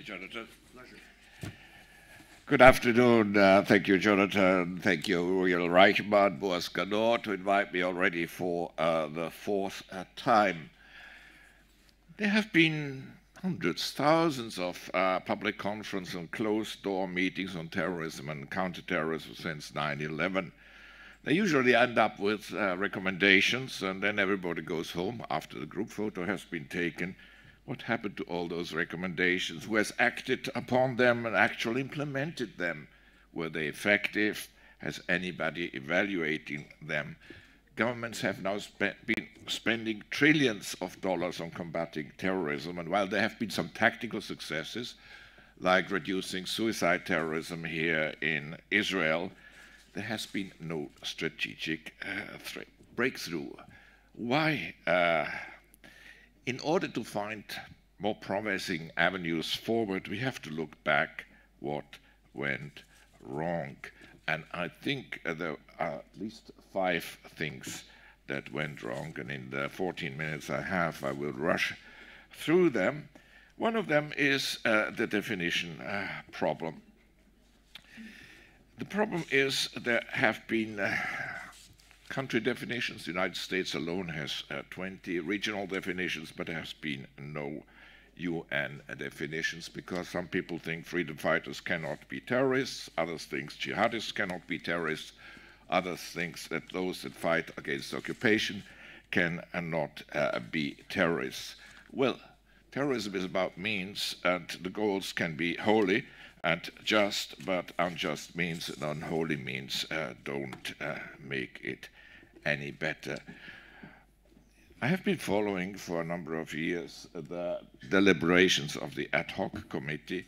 you, Jonathan. Pleasure. Good afternoon. Thank you, Jonathan. Thank you, Royal Reichmann, Boaz Ganor, to invite me already for the fourth time. There have been hundreds, thousands of public conferences and closed-door meetings on terrorism and counterterrorism since 9/11. They usually end up with recommendations, and then everybody goes home after the group photo has been taken. What happened to all those recommendations? Who has acted upon them and actually implemented them? Were they effective? Has anybody evaluating them? Governments have now been spending trillions of dollars on combating terrorism, and while there have been some tactical successes, like reducing suicide terrorism here in Israel, there has been no strategic breakthrough. Why? In order to find more promising avenues forward, we have to look back what went wrong. And I think there are at least five things that went wrong. And in the 14 minutes I have, I will rush through them. One of them is the definition problem. The problem is there have been country definitions. The United States alone has 20 regional definitions, but there has been no UN definitions, because some people think freedom fighters cannot be terrorists, others think jihadists cannot be terrorists, others think that those that fight against occupation cannot be terrorists. Well, terrorism is about means, and the goals can be holy and just, but unjust means and unholy means don't make it any better. I have been following for a number of years the deliberations of the ad hoc committee,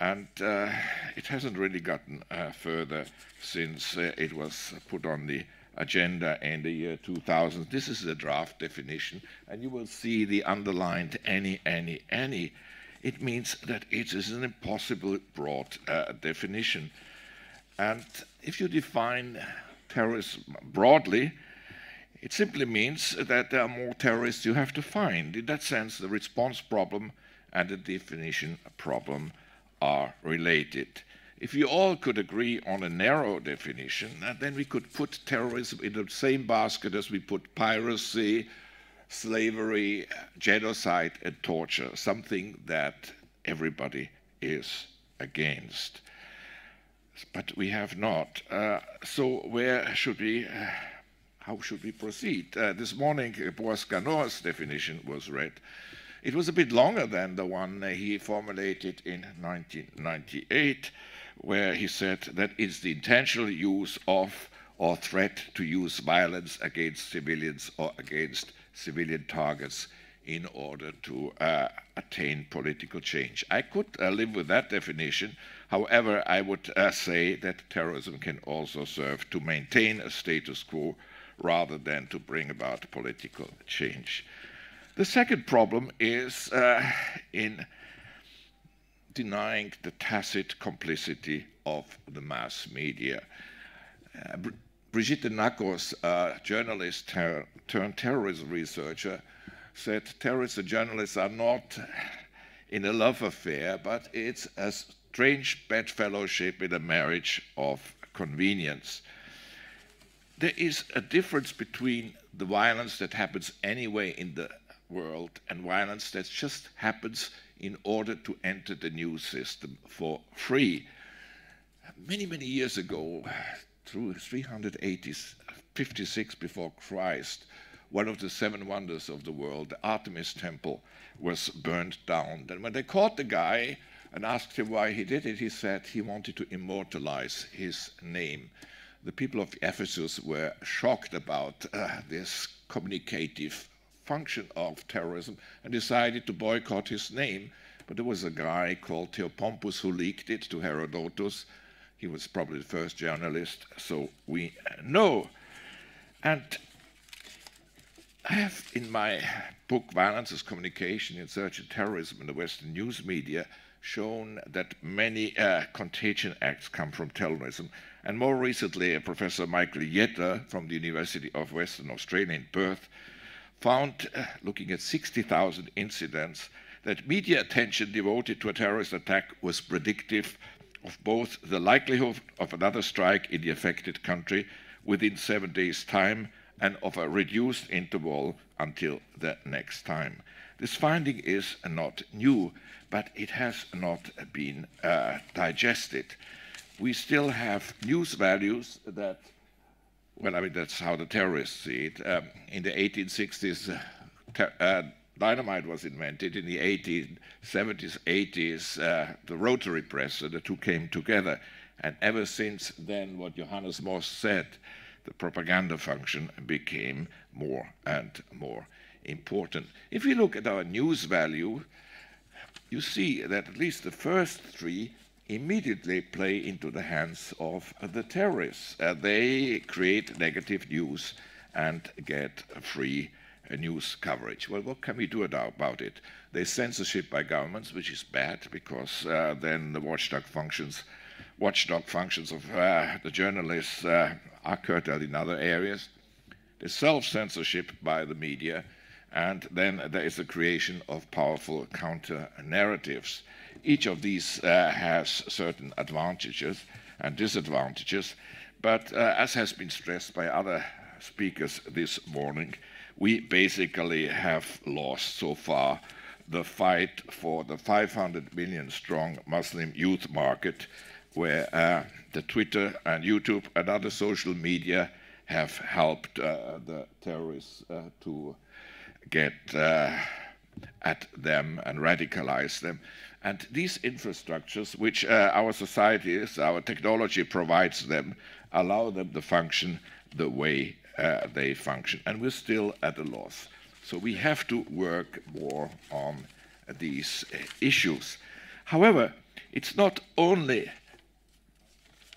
and it hasn't really gotten further since it was put on the agenda in the year 2000. This is the draft definition, and you will see the underlined any. It means that it is an impossible broad definition. And if you define terrorism broadly, it simply means that there are more terrorists you have to find. In that sense, the response problem and the definition problem are related. If we all could agree on a narrow definition, then we could put terrorism in the same basket as we put piracy, slavery, genocide, and torture, something that everybody is against. But we have not. So where should we, how should we proceed? This morning, Boaz Ganor's definition was read. It was a bit longer than the one he formulated in 1998, where he said that it's the intentional use of or threat to use violence against civilians or against civilian targets in order to attain political change. I could live with that definition. However, I would say that terrorism can also serve to maintain a status quo rather than to bring about political change. The second problem is in denying the tacit complicity of the mass media. Brigitte Nacos, journalist turned terrorism researcher, said terrorists and journalists are not in a love affair, but it's a strange bedfellowship in a marriage of convenience. There is a difference between the violence that happens anyway in the world and violence that just happens in order to enter the news system for free. Many, many years ago, through 356 before Christ, one of the seven wonders of the world, the Artemis Temple, was burned down. And when they caught the guy and asked him why he did it, he said he wanted to immortalize his name. The people of Ephesus were shocked about this communicative function of terrorism and decided to boycott his name. But there was a guy called Theopompus who leaked it to Herodotus. He was probably the first journalist, so we know. And I have in my book, Violence as Communication in Search of Terrorism in the Western News Media, shown that many contagion acts come from terrorism. And more recently, Professor Michael Yetter from the University of Western Australia in Perth found, looking at 60,000 incidents, that media attention devoted to a terrorist attack was predictive of both the likelihood of another strike in the affected country within 7 days' time and of a reduced interval until the next time. This finding is not new, but it has not been digested. We still have news values that, well, I mean, that's how the terrorists see it. In the 1860s, dynamite was invented. In the 1870s, 80s, the rotary press, so the two came together. And ever since then, what Johannes Moss said, the propaganda function became more and more important. If you look at our news value, you see that at least the first three immediately play into the hands of the terrorists. They create negative news and get free news coverage. Well, what can we do about it? There's censorship by governments, which is bad, because then the watchdog functions of the journalists are curtailed in other areas. There's self-censorship by the media, and then there is the creation of powerful counter-narratives. Each of these has certain advantages and disadvantages, but as has been stressed by other speakers this morning, we basically have lost so far the fight for the 500 million strong Muslim youth market, where the Twitter and YouTube and other social media have helped the terrorists to get at them and radicalize them. And these infrastructures, which our societies, our technology provides them, allow them to function the way they function. And we're still at a loss. So we have to work more on these issues. However, it's not only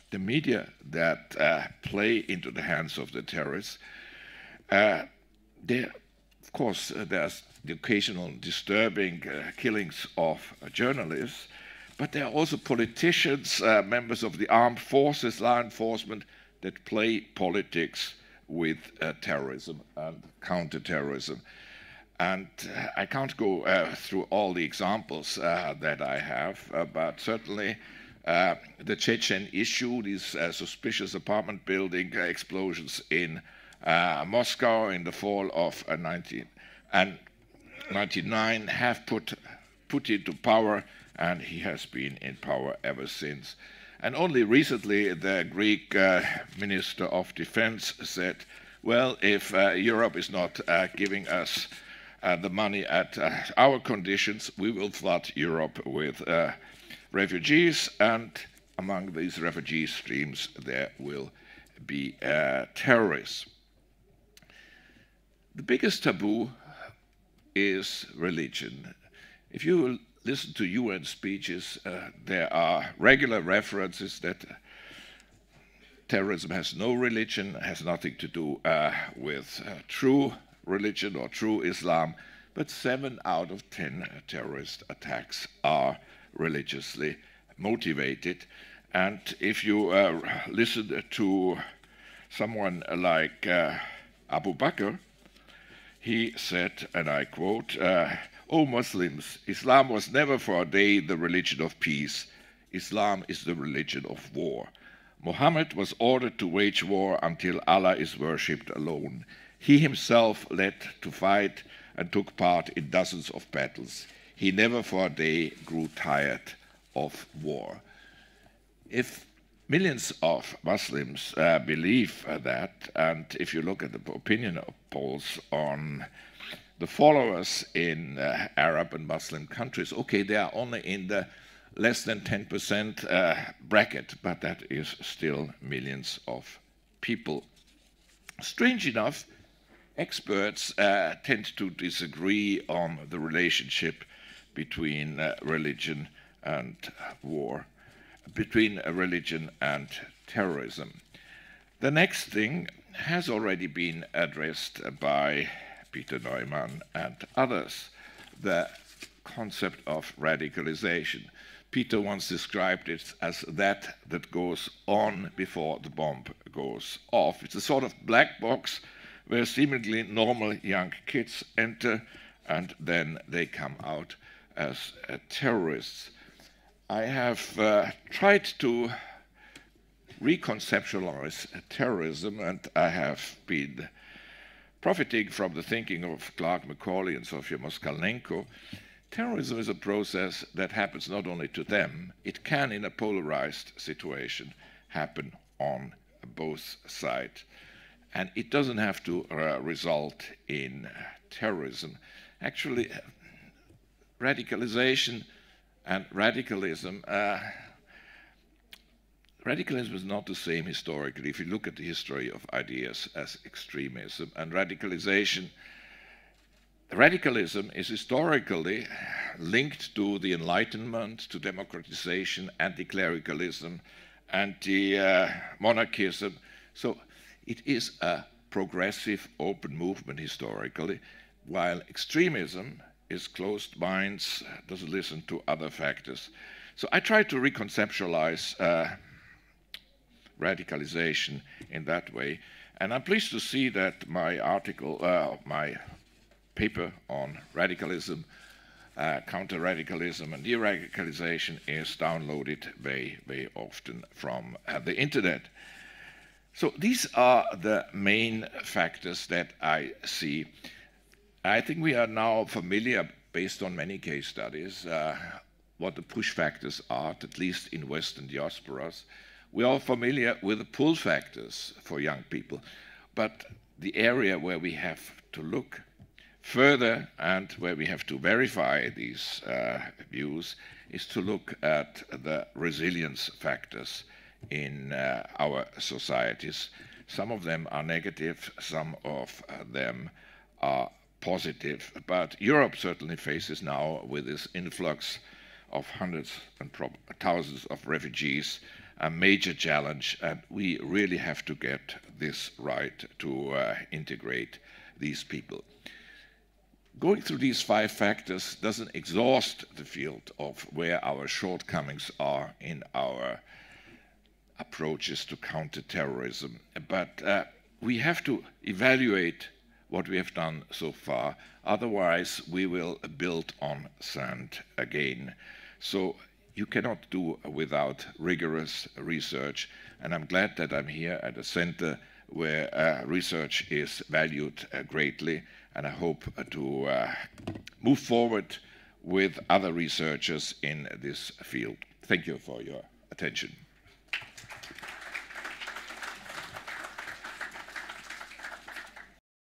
the media that play into the hands of the terrorists. Of course, there's the occasional disturbing killings of journalists, but there are also politicians, members of the armed forces, law enforcement, that play politics with terrorism and counterterrorism. And I can't go through all the examples that I have, but certainly the Chechen issue, these suspicious apartment building explosions in Moscow in the fall of 1999 have put into power, and he has been in power ever since. And only recently the Greek Minister of Defense said, well, if Europe is not giving us the money at our conditions, we will flood Europe with refugees, and among these refugee streams there will be terrorists. The biggest taboo is religion. If you listen to UN speeches, there are regular references that terrorism has no religion, has nothing to do with true religion or true Islam, but 7 out of 10 terrorist attacks are religiously motivated. And if you listen to someone like Abu Bakr, he said, and I quote, "O Muslims, Islam was never for a day the religion of peace. Islam is the religion of war. Muhammad was ordered to wage war until Allah is worshipped alone. He himself led to fight and took part in dozens of battles. He never for a day grew tired of war." If millions of Muslims believe that, and if you look at the opinion polls on the followers in Arab and Muslim countries, okay, they are only in the less than 10% bracket, but that is still millions of people. Strange enough, experts tend to disagree on the relationship between religion and war, between religion and terrorism. The next thing has already been addressed by Peter Neumann and others, the concept of radicalization. Peter once described it as that that goes on before the bomb goes off. It's a sort of black box where seemingly normal young kids enter and then they come out as terrorists. I have tried to reconceptualize terrorism, and I have been profiting from the thinking of Clark McCauley and Sofia Moskalenko. Terrorism is a process that happens not only to them, it can, in a polarized situation, happen on both sides. And it doesn't have to result in terrorism. Actually, radicalization and radicalism, radicalism is not the same historically. If you look at the history of ideas as extremism and radicalization, radicalism is historically linked to the Enlightenment, to democratization, anti-clericalism, anti-monarchism. So it is a progressive open movement historically, while extremism is closed minds, doesn't listen to other factors. So I try to reconceptualize radicalization in that way. And I'm pleased to see that my article, my paper on radicalism, counter-radicalism and de-radicalization is downloaded very, very often from the internet. So these are the main factors that I see. I think we are now familiar, based on many case studies, what the push factors are, at least in Western diasporas. We are familiar with the pull factors for young people, but the area where we have to look further and where we have to verify these views is to look at the resilience factors in our societies. Some of them are negative, some of them are positive, but Europe certainly faces now with this influx of hundreds and thousands of refugees a major challenge, and we really have to get this right to integrate these people. Going through these five factors doesn't exhaust the field of where our shortcomings are in our approaches to counter-terrorism, but we have to evaluate what we have done so far, otherwise we will build on sand again. So you cannot do without rigorous research, and I'm glad that I'm here at a center where research is valued greatly, and I hope to move forward with other researchers in this field. Thank you for your attention.